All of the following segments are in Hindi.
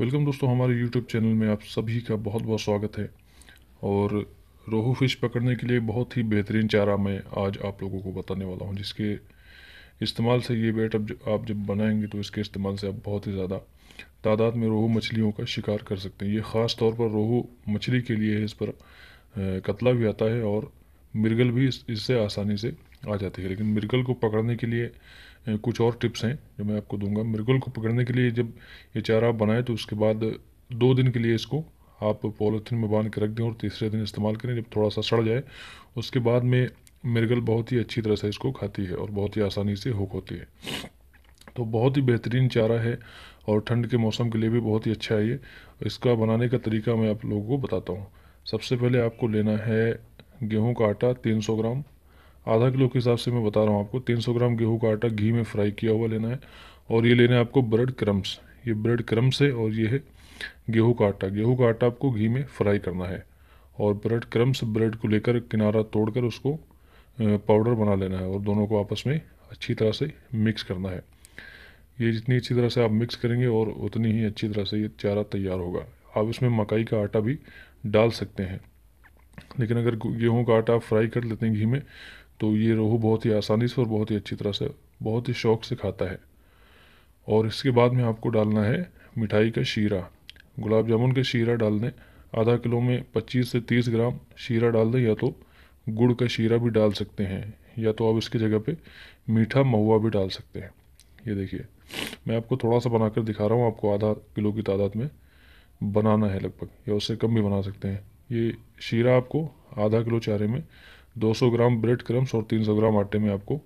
वेलकम दोस्तों, हमारे YouTube चैनल में आप सभी का बहुत बहुत स्वागत है। और रोहू फिश पकड़ने के लिए बहुत ही बेहतरीन चारा मैं आज आप लोगों को बताने वाला हूं, जिसके इस्तेमाल से ये बेट आप जब बनाएंगे तो इसके इस्तेमाल से आप बहुत ही ज़्यादा तादाद में रोहू मछलियों का शिकार कर सकते हैं। ये ख़ास तौर पर रोहू मछली के लिए है। इस पर कतला भी आता है और मिर्गल भी इससे आसानी से आ जाती है। लेकिन मिर्गल को पकड़ने के लिए कुछ और टिप्स हैं जो मैं आपको दूंगा। मिर्गल को पकड़ने के लिए जब ये चारा बनाए तो उसके बाद 2 दिन के लिए इसको आप पॉलीथीन में बांध के रख दें और तीसरे दिन इस्तेमाल करें। जब थोड़ा सा सड़ जाए उसके बाद में मिर्गल बहुत ही अच्छी तरह से इसको खाती है और बहुत ही आसानी से हुक होती है। तो बहुत ही बेहतरीन चारा है और ठंड के मौसम के लिए भी बहुत ही अच्छा है ये। इसका बनाने का तरीका मैं आप लोगों को बताता हूँ। सबसे पहले आपको लेना है गेहूं का आटा 300 ग्राम, आधा किलो के हिसाब से मैं बता रहा हूँ आपको। 300 ग्राम गेहूं का आटा घी में फ्राई किया हुआ लेना है। और ये लेना है आपको ब्रेड क्रम्स, ये ब्रेड क्रम्स है और ये है गेहूं का आटा। गेहूं का आटा आपको घी में फ्राई करना है और ब्रेड क्रम्स, ब्रेड को लेकर किनारा तोड़कर उसको पाउडर बना लेना है और दोनों को आपस में अच्छी तरह से मिक्स करना है। ये जितनी अच्छी तरह से आप मिक्स करेंगे और उतनी ही अच्छी तरह से ये चारा तैयार होगा। आप इसमें मकई का आटा भी डाल सकते हैं, लेकिन अगर गेहूं का आटा फ्राई कर लेते हैं घी में तो ये रोहू बहुत ही आसानी से और बहुत ही अच्छी तरह से, बहुत ही शौक से खाता है। और इसके बाद में आपको डालना है मिठाई का शीरा, गुलाब जामुन का शीरा डाल दें। आधा किलो में 25 से 30 ग्राम शीरा डाल दें, या तो गुड़ का शीरा भी डाल सकते हैं, या तो आप इसकी जगह पे मीठा महुआ भी डाल सकते हैं। ये देखिए, मैं आपको थोड़ा सा बनाकर दिखा रहा हूँ। आपको आधा किलो की तादाद में बनाना है लगभग, या उससे कम भी बना सकते हैं। ये शीरा आपको आधा किलो चारे में 200 ग्राम ब्रेड क्रम्स और 300 ग्राम आटे में आपको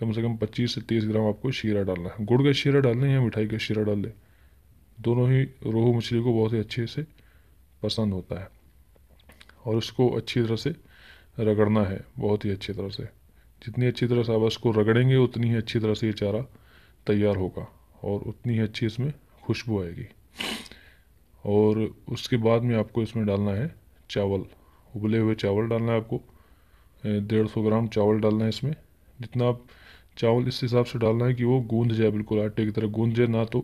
कम से कम 25 से 30 ग्राम आपको शीरा डालना है। गुड़ का शीरा डाल लें या मिठाई का शीरा डाल लें, दोनों ही रोहू मछली को बहुत ही अच्छे से पसंद होता है। और इसको अच्छी तरह से रगड़ना है, बहुत ही अच्छी तरह से। जितनी अच्छी तरह से आप इसको रगड़ेंगे उतनी ही अच्छी तरह से ये चारा तैयार होगा और उतनी ही अच्छी इसमें खुशबू आएगी। और उसके बाद में आपको इसमें डालना है चावल, उबले हुए चावल डालना है आपको। 150 ग्राम चावल डालना है इसमें। जितना आप चावल इस हिसाब से डालना है कि वो गूंद जाए, बिल्कुल आटे की तरह गूंद जाए, ना तो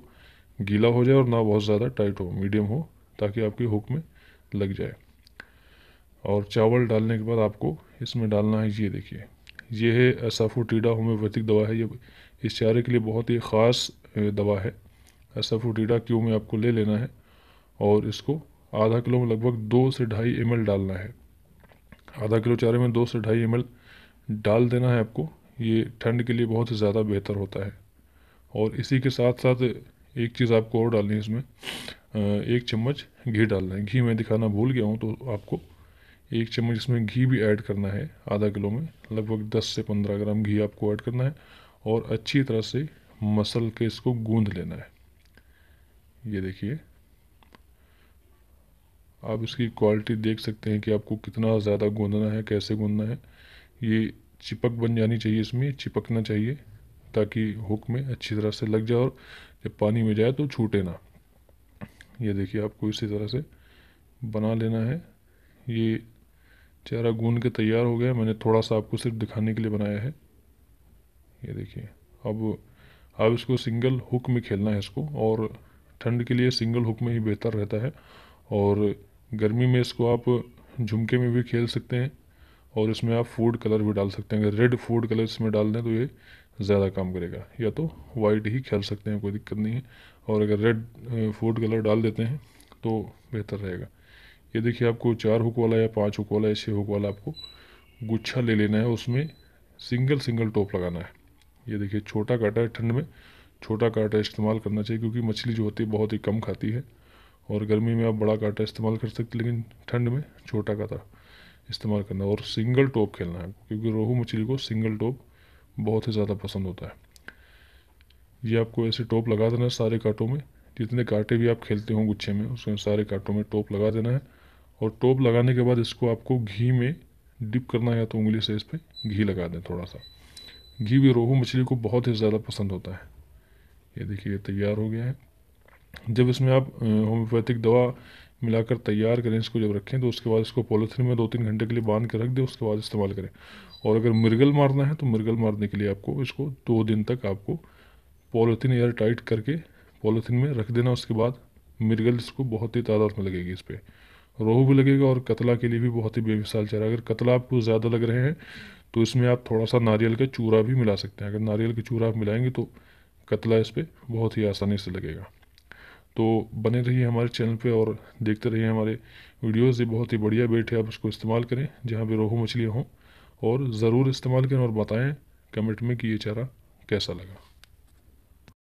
गीला हो जाए और ना बहुत ज़्यादा टाइट हो, मीडियम हो, ताकि आपकी हुक में लग जाए। और चावल डालने के बाद आपको इसमें डालना है, ये देखिए, ये है एसाफोटिडा, होम्योपैथिक दवा है ये। इस चारे के लिए बहुत ही ख़ास दवा है। एसाफोटिडा क्यूब में आपको ले लेना है और इसको आधा किलो में लगभग 2 से 2.5 ml डालना है। आधा किलो चारे में 2 से 2.5 ml डाल देना है आपको। ये ठंड के लिए बहुत ही ज़्यादा बेहतर होता है। और इसी के साथ साथ एक चीज़ आपको और डालनी है इसमें, 1 चम्मच घी डालना है। घी मैं दिखाना भूल गया हूँ, तो आपको 1 चम्मच इसमें घी भी ऐड करना है। आधा किलो में लगभग 10 से 15 ग्राम घी आपको ऐड करना है और अच्छी तरह से मसल के इसको गूँध लेना है। ये देखिए, आप इसकी क्वालिटी देख सकते हैं कि आपको कितना ज़्यादा गूंदना है, कैसे गूंदना है। ये चिपक बन जानी चाहिए, इसमें चिपकना चाहिए ताकि हुक में अच्छी तरह से लग जाए और जब पानी में जाए तो छूटे ना। ये देखिए, आपको इसी तरह से बना लेना है। ये चारा गूंद के तैयार हो गया। मैंने थोड़ा सा आपको सिर्फ दिखाने के लिए बनाया है। ये देखिए, अब आप इसको सिंगल हुक में खेलना है इसको, और ठंड के लिए सिंगल हुक में ही बेहतर रहता है। और गर्मी में इसको आप झुमके में भी खेल सकते हैं और इसमें आप फूड कलर भी डाल सकते हैं। अगर रेड फूड कलर इसमें डाल दें तो ये ज़्यादा काम करेगा, या तो वाइट ही खेल सकते हैं, कोई दिक्कत नहीं है। और अगर रेड फूड कलर डाल देते हैं तो बेहतर रहेगा। ये देखिए, आपको 4 हुक वाला या 5 हुक वाला या 6 हुक वाला आपको गुच्छा ले लेना है, उसमें सिंगल सिंगल टोप लगाना है। ये देखिए, छोटा कांटा है, ठंड में छोटा कांटा इस्तेमाल करना चाहिए क्योंकि मछली जो होती है बहुत ही कम खाती है। और गर्मी में आप बड़ा कांटा इस्तेमाल कर सकते, लेकिन ठंड में छोटा कांटा इस्तेमाल करना और सिंगल टोप खेलना है क्योंकि रोहू मछली को सिंगल टोप बहुत ही ज़्यादा पसंद होता है। ये आपको ऐसे टोप लगा देना है सारे कांटों में, जितने कांटे भी आप खेलते हो गुच्छे में उसमें सारे कांटों में टोप लगा देना है। और टोप लगाने के बाद इसको आपको घी में डिप करना है, या तो उंगली से इस पर घी लगा दें थोड़ा सा। घी भी रोहू मछली को बहुत ही ज़्यादा पसंद होता है। ये देखिए, तैयार हो गया है। जब इसमें आप होम्योपैथिक दवा मिलाकर तैयार करें, इसको जब रखें तो उसके बाद इसको पॉलीथिन में 2-3 घंटे के लिए बांध के रख दें, उसके बाद इस्तेमाल करें। और अगर मिर्गल मारना है तो मिर्गल मारने के लिए आपको इसको 2 दिन तक आपको पॉलीथिन एयर टाइट करके पॉलीथिन में रख देना। उसके बाद मिर्गल इसको बहुत ही तादाद में लगेगी, इस पर रोहू भी लगेगा और कतला के लिए भी बहुत ही बेमिसाल चारा। अगर कतला आपको ज़्यादा लग रहे हैं तो इसमें आप थोड़ा सा नारियल का चूरा भी मिला सकते हैं। अगर नारियल का चूरा आप मिलाएंगे तो कतला इस पर बहुत ही आसानी से लगेगा। तो बने रहिए हमारे चैनल पे और देखते रहिए हमारे वीडियोस। ये बहुत ही बढ़िया बेट है, आप इसको इस्तेमाल करें जहाँ पे रोहू मछलियाँ हों, और ज़रूर इस्तेमाल करें और बताएं कमेंट में कि ये चारा कैसा लगा।